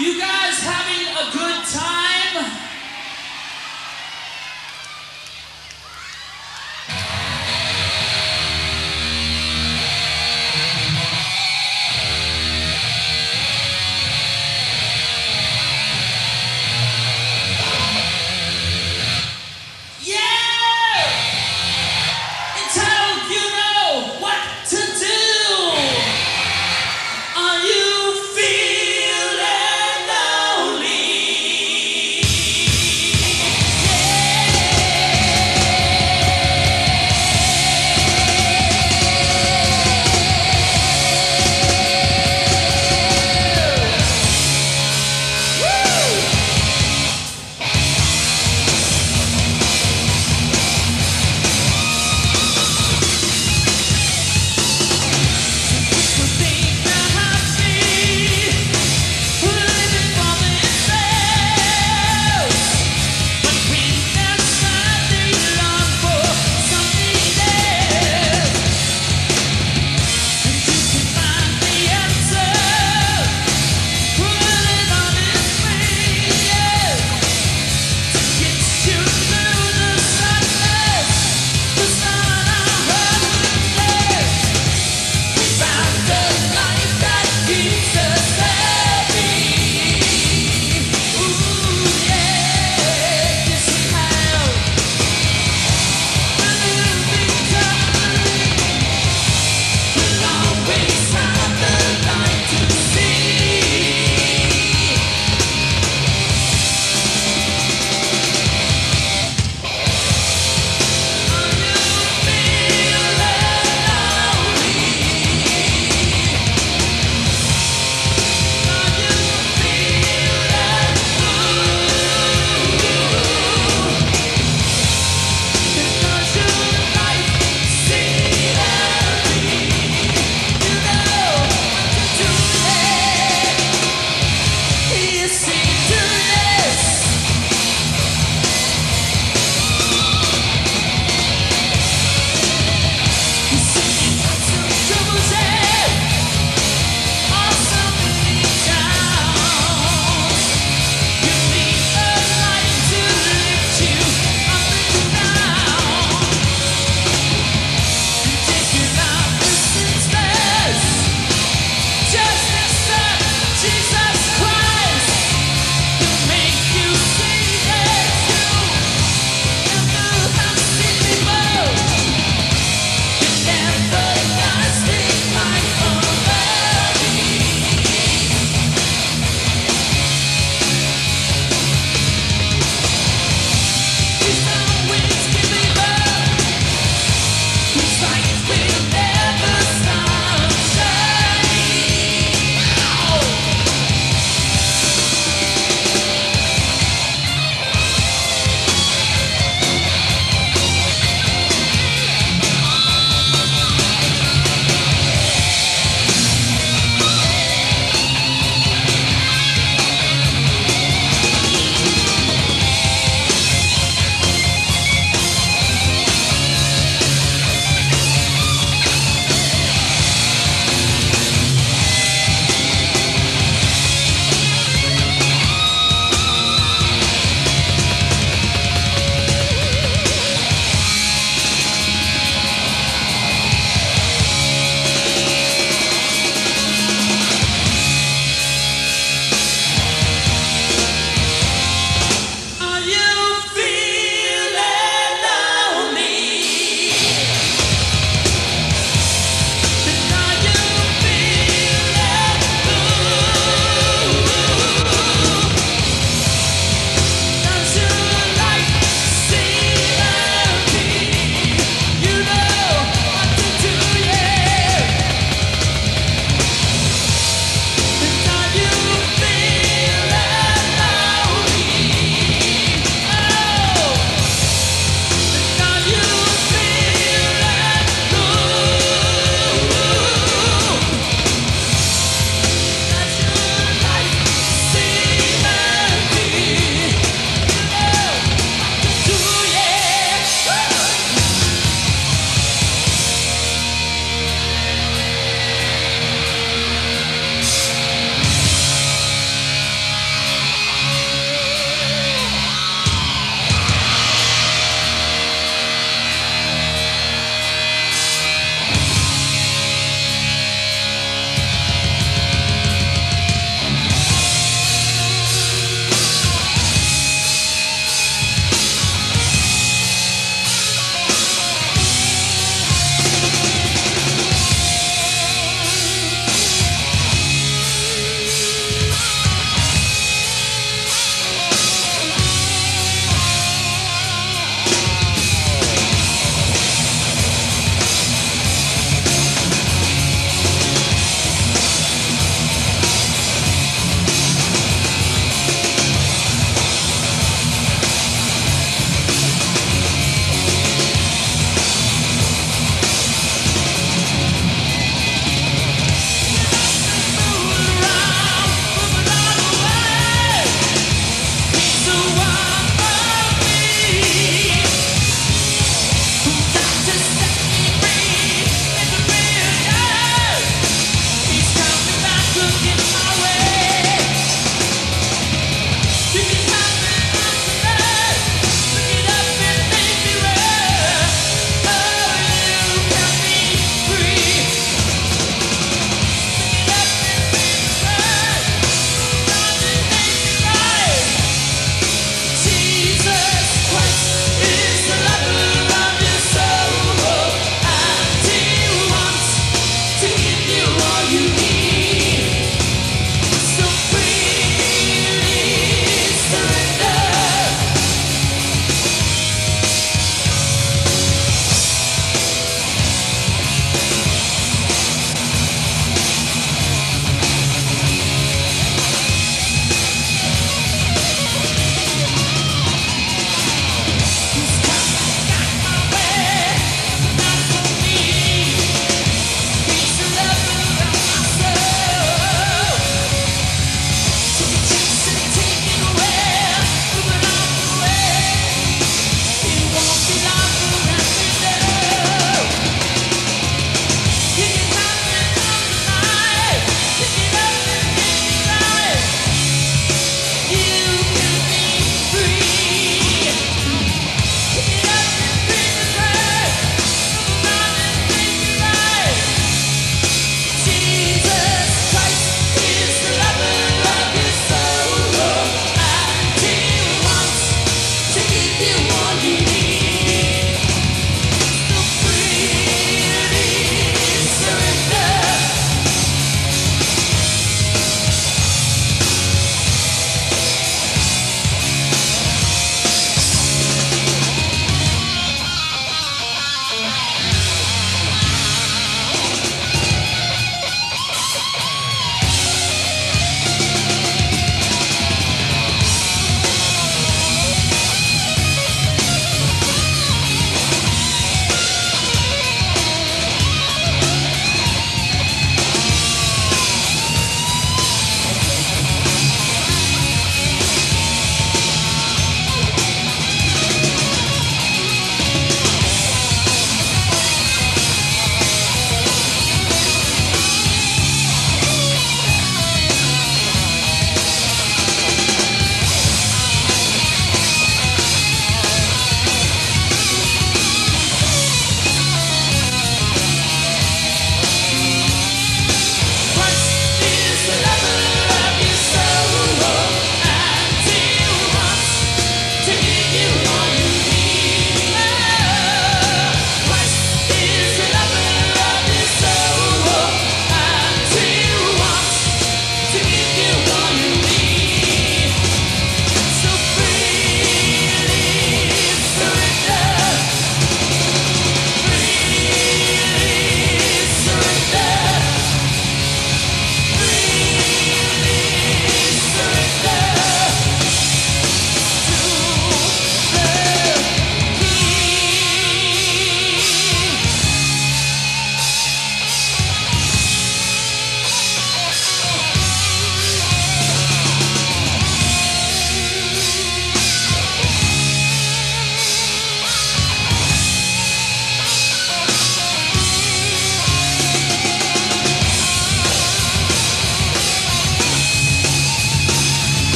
You guys having a good time?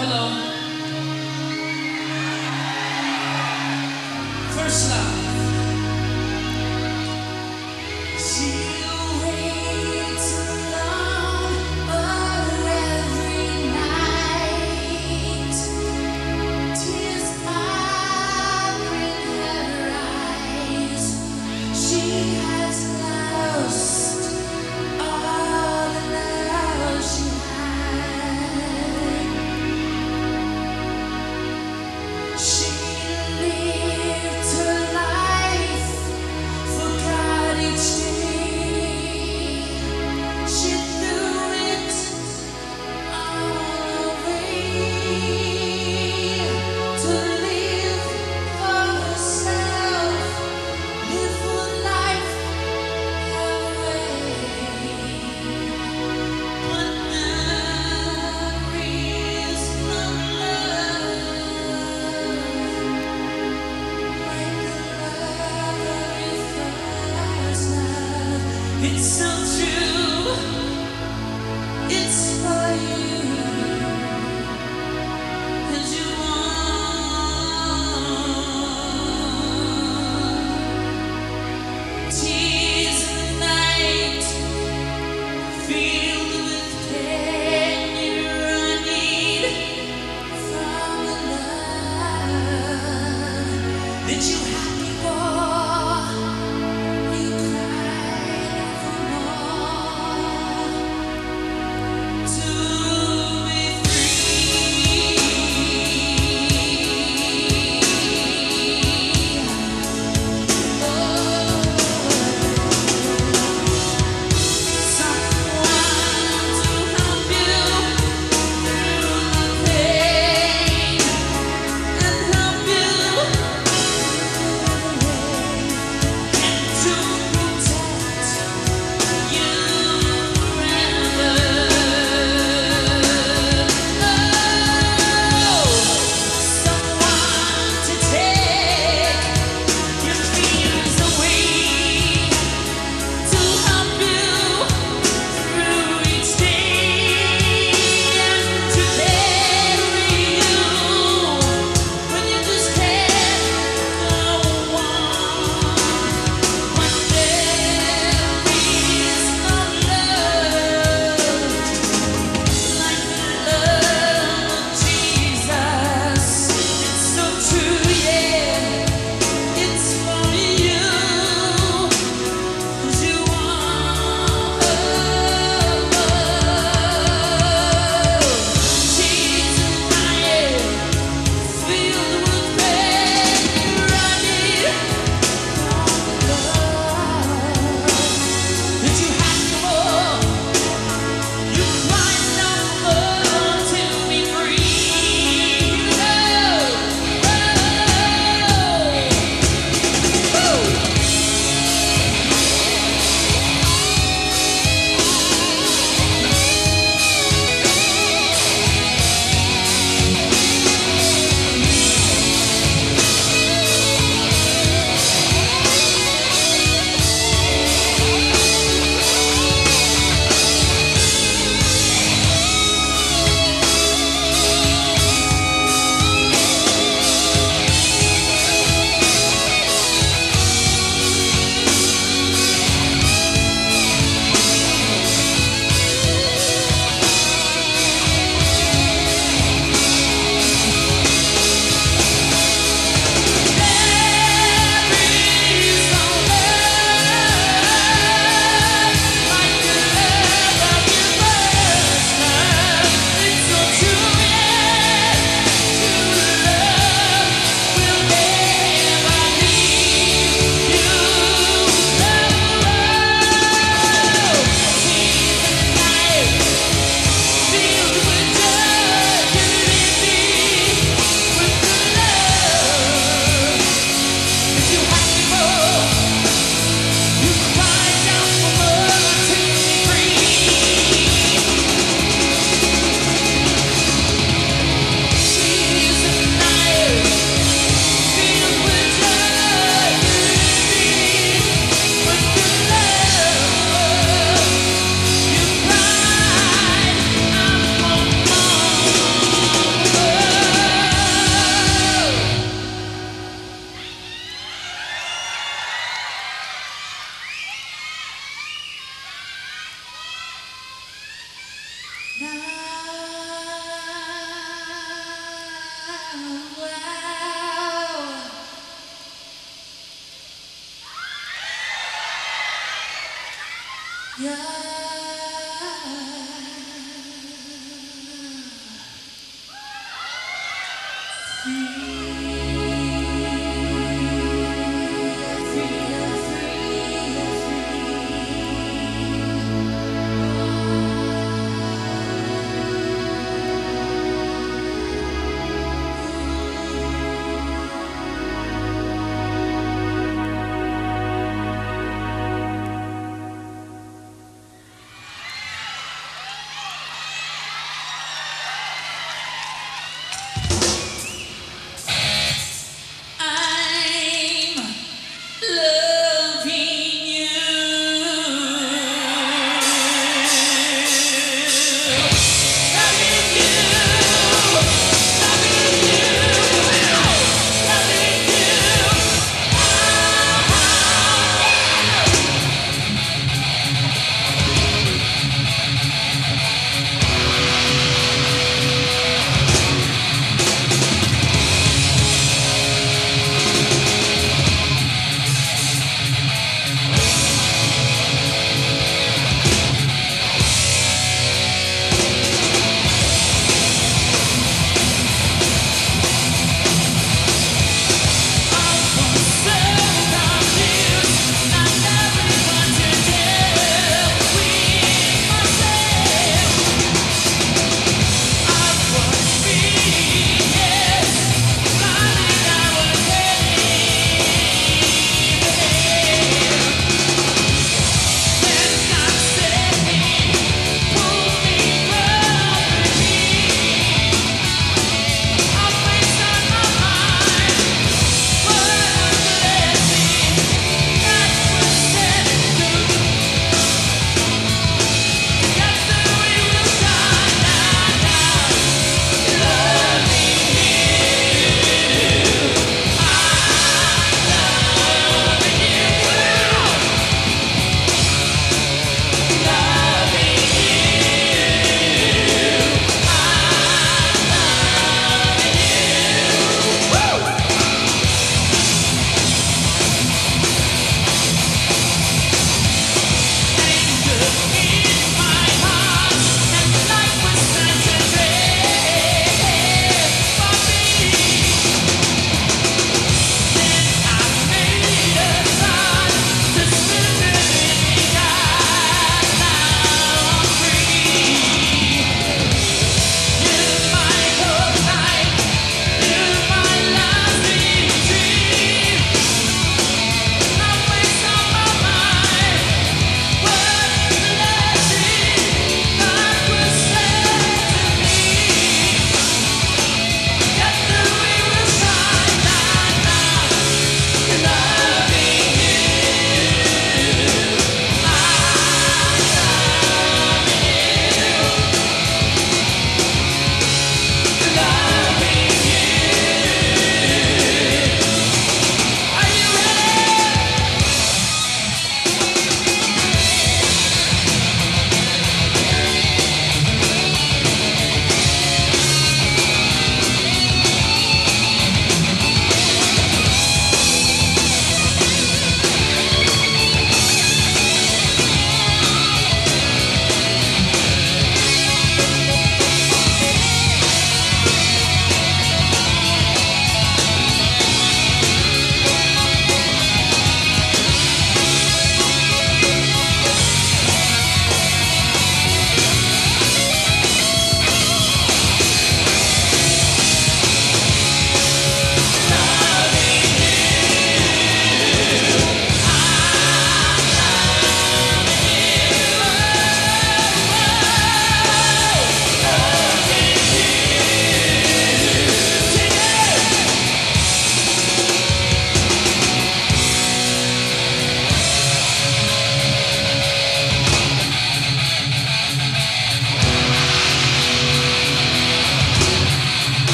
Hello. First love. She lived her life.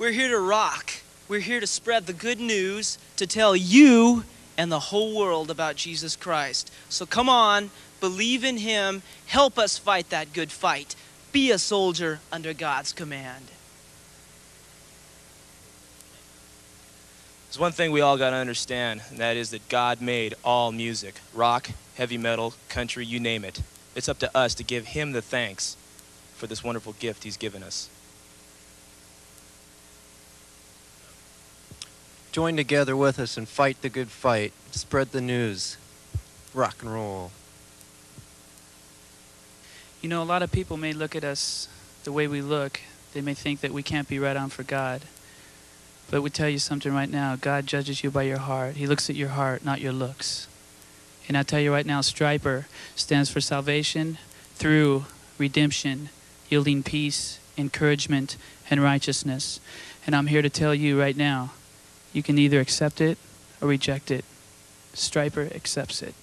We're here to rock. We're here to spread the good news, to tell you and the whole world about Jesus Christ. So come on, believe in him, help us fight that good fight. Be a soldier under God's command. There's one thing we all got to understand, and that is that God made all music. Rock, heavy metal, country, you name it. It's up to us to give him the thanks for this wonderful gift he's given us. Join together with us and fight the good fight. Spread the news. Rock and roll. You know, a lot of people may look at us the way we look. They may think that we can't be right on for God. But we tell you something right now. God judges you by your heart. He looks at your heart, not your looks. And I tell you right now, Stryper stands for salvation through redemption, yielding peace, encouragement, and righteousness. And I'm here to tell you right now, you can either accept it or reject it. Stryper accepts it.